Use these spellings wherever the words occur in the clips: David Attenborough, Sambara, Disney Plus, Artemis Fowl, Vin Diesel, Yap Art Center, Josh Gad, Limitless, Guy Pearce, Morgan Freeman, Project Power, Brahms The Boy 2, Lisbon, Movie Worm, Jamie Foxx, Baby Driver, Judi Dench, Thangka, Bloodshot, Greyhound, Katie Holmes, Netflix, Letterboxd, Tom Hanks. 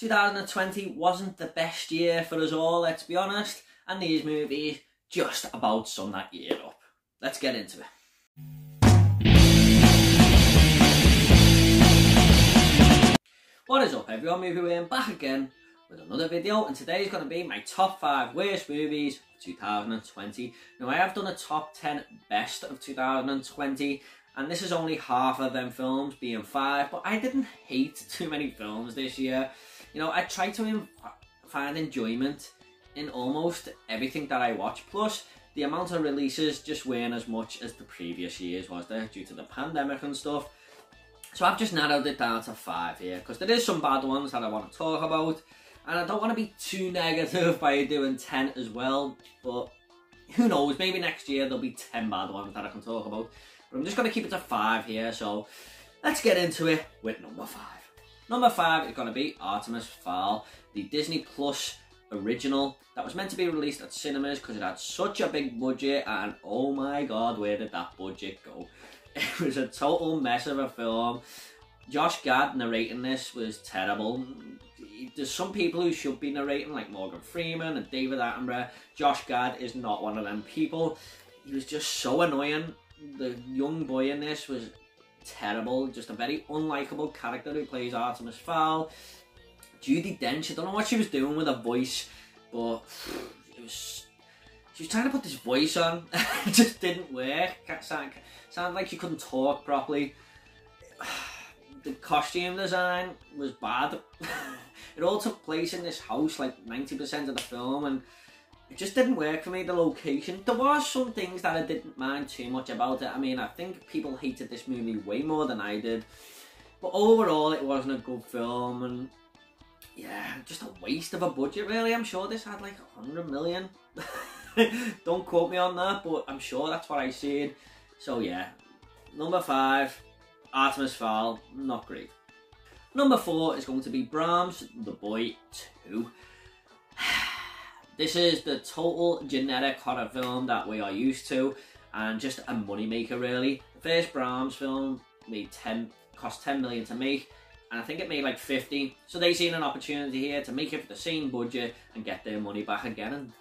2020 wasn't the best year for us all, let's be honest, and these movies just about sum that year up. Let's get into it. What is up everyone, Movie Worm back again with another video, and today is going to be my top 5 worst movies of 2020. Now I have done a top 10 best of 2020, and this is only half of them films being 5, but I didn't hate too many films this year. You know, I tried to find enjoyment in almost everything that I watch. Plus, the amount of releases just weren't as much as the previous years, was there, due to the pandemic and stuff. So I've just narrowed it down to 5 here, because there is some bad ones that I want to talk about, and I don't want to be too negative by doing 10 as well, but who knows, maybe next year there'll be 10 bad ones that I can talk about. But I'm just going to keep it to 5 here, so let's get into it with number 5. Number 5 is going to be Artemis Fowl, the Disney Plus original that was meant to be released at cinemas because it had such a big budget, and oh my god, where did that budget go? It was a total mess of a film. Josh Gad narrating this was terrible. There's some people who should be narrating, like Morgan Freeman and David Attenborough. Josh Gad is not one of them people. He was just so annoying. The young boy in this was terrible, just a very unlikable character who plays Artemis Fowl. Judi Dench, I don't know what she was doing with her voice, but it was, she was trying to put this voice on, it just didn't work. Sounded like she couldn't talk properly. The costume design was bad. It all took place in this house, like 90% of the film, and it just didn't work for me, the location. There was some things that I didn't mind too much about it. I mean, I think people hated this movie way more than I did. But overall, it wasn't a good film. And yeah, just a waste of a budget, really. I'm sure this had like 100 million. Don't quote me on that, but I'm sure that's what I said. So yeah, number 5, Artemis Fowl, not great. Number 4 is going to be Brahms The Boy 2. This is the total generic horror film that we are used to, and just a moneymaker really. The first Brahms film made cost 10 million to make, and I think it made like 50. So they seen an opportunity here to make it for the same budget and get their money back again, and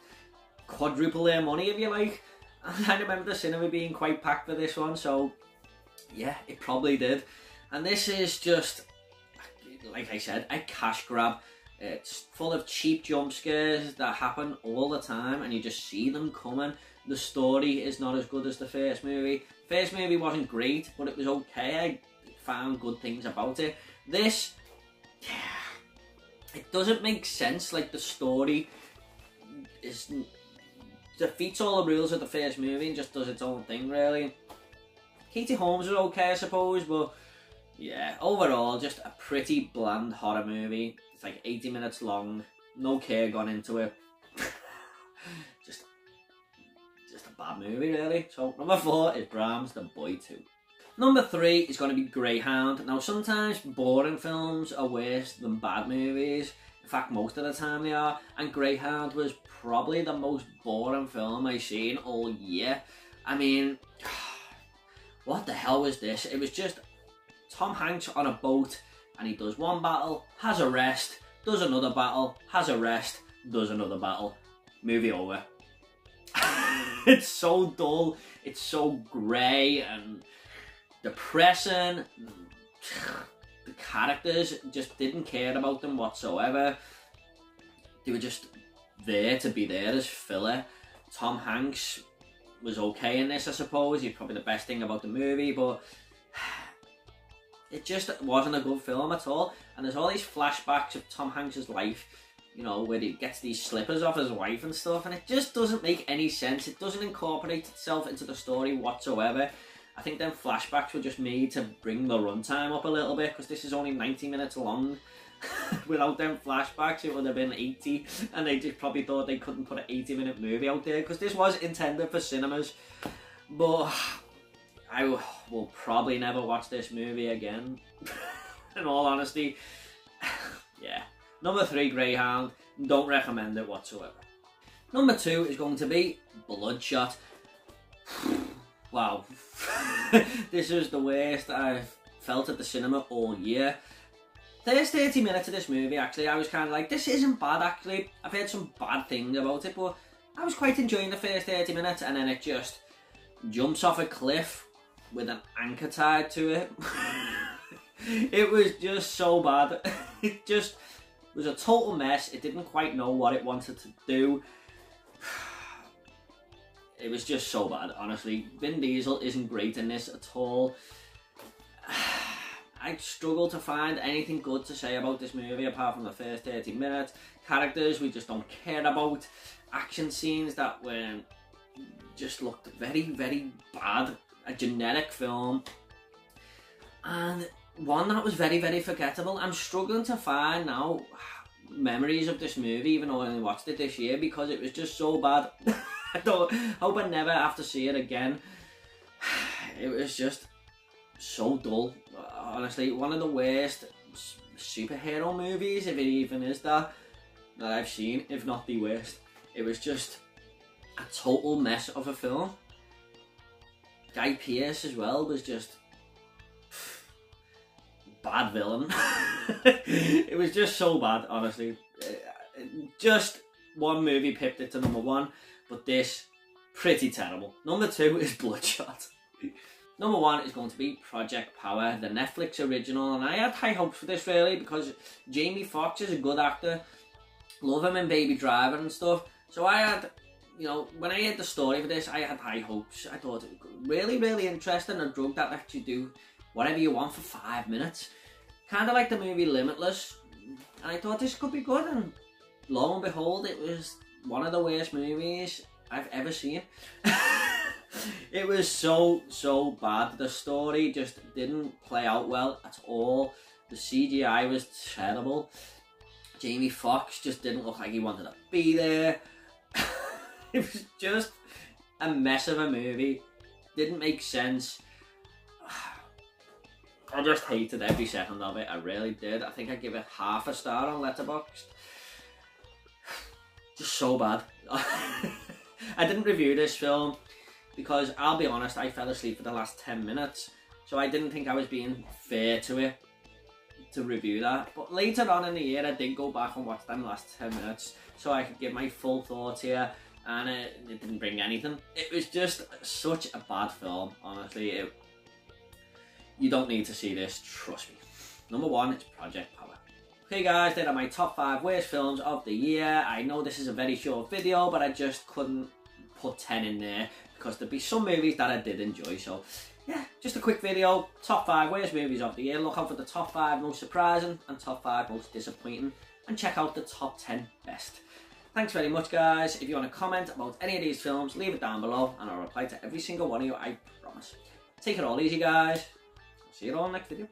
quadruple their money if you like. And I remember the cinema being quite packed for this one, so yeah, it probably did. And this is just, like I said, a cash grab. It's full of cheap jump scares that happen all the time, and you just see them coming. The story is not as good as the first movie. First movie wasn't great, but it was okay. I found good things about it. This, yeah, it doesn't make sense. Like, the story is, defeats all the rules of the first movie and just does its own thing, really. Katie Holmes was okay, I suppose, but yeah, overall, just a pretty bland horror movie. It's like 80 minutes long, no care gone into it. just a bad movie really. So number 4 is Brahms The Boy 2. Number 3 is going to be Greyhound. Now sometimes boring films are worse than bad movies. In fact, most of the time they are. And Greyhound was probably the most boring film I've seen all year. I mean, what the hell was this? It was just Tom Hanks on a boat, and he does one battle, has a rest, does another battle, has a rest, does another battle. Movie over. It's so dull, it's so grey and depressing. The characters, just didn't care about them whatsoever. They were just there to be there as filler. Tom Hanks was okay in this, I suppose. He's probably the best thing about the movie, but it just wasn't a good film at all. And there's all these flashbacks of Tom Hanks' life, you know, where he gets these slippers off his wife and stuff, and it just doesn't make any sense. It doesn't incorporate itself into the story whatsoever. I think them flashbacks were just made to bring the runtime up a little bit, because this is only 90 minutes long. Without them flashbacks, it would have been 80, and they just probably thought they couldn't put an 80-minute movie out there, because this was intended for cinemas. But I will probably never watch this movie again, in all honesty. Yeah. Number 3, Greyhound. Don't recommend it whatsoever. Number 2 is going to be Bloodshot. Wow. This is the worst I've felt at the cinema all year. First 30 minutes of this movie, actually, I was kind of like, this isn't bad, actually. I've heard some bad things about it, but I was quite enjoying the first 30 minutes, and then it just jumps off a cliff with an anchor tied to it. It was just so bad. It just was a total mess. It didn't quite know what it wanted to do. It was just so bad, honestly. Vin Diesel isn't great in this at all. I struggle to find anything good to say about this movie apart from the first 30 minutes. Characters we just don't care about. Action scenes that were just looked very, very bad. A generic film. And one that was very, very forgettable. I'm struggling to find now memories of this movie, even though I only watched it this year, because it was just so bad. I hope I never have to see it again. It was just so dull. Honestly, one of the worst superhero movies, if it even is that I've seen, if not the worst. It was just a total mess of a film. Guy Pearce as well was just bad villain. It was just so bad, honestly. Just one movie pipped it to number 1, but this, pretty terrible. Number 2 is Bloodshot. Number 1 is going to be Project Power, the Netflix original, and I had high hopes for this really because Jamie Foxx is a good actor. Love him in Baby Driver and stuff. So I had, you know, when I heard the story for this, I had high hopes. I thought it was really, really interesting, a drug that lets you do whatever you want for 5 minutes. Kind of like the movie Limitless. And I thought this could be good, and lo and behold, it was one of the worst movies I've ever seen. It was so bad. The story just didn't play out well at all. The CGI was terrible. Jamie Foxx just didn't look like he wanted to be there. It was just a mess of a movie. Didn't make sense. I just hated every second of it. I really did. I think I give it half a star on Letterboxd. Just so bad. I didn't review this film because, I'll be honest, I fell asleep for the last 10 minutes. So I didn't think I was being fair to it to review that, but later on in the year I did go back and watch them last 10 minutes so I could give my full thoughts here, and it didn't bring anything. It was just such a bad film, honestly. You don't need to see this, trust me. Number 1 is Project Power. Okay guys, there are my top 5 worst films of the year. I know this is a very short video, but I just couldn't put 10 in there because there'd be some movies that I did enjoy, so yeah, just a quick video, top 5 worst movies of the year. Look out for the top 5 most surprising and top 5 most disappointing, and check out the top 10 best. Thanks very much guys. If you want to comment about any of these films, leave it down below and I'll reply to every single one of you, I promise. Take it all easy guys. I'll see you all in the next video.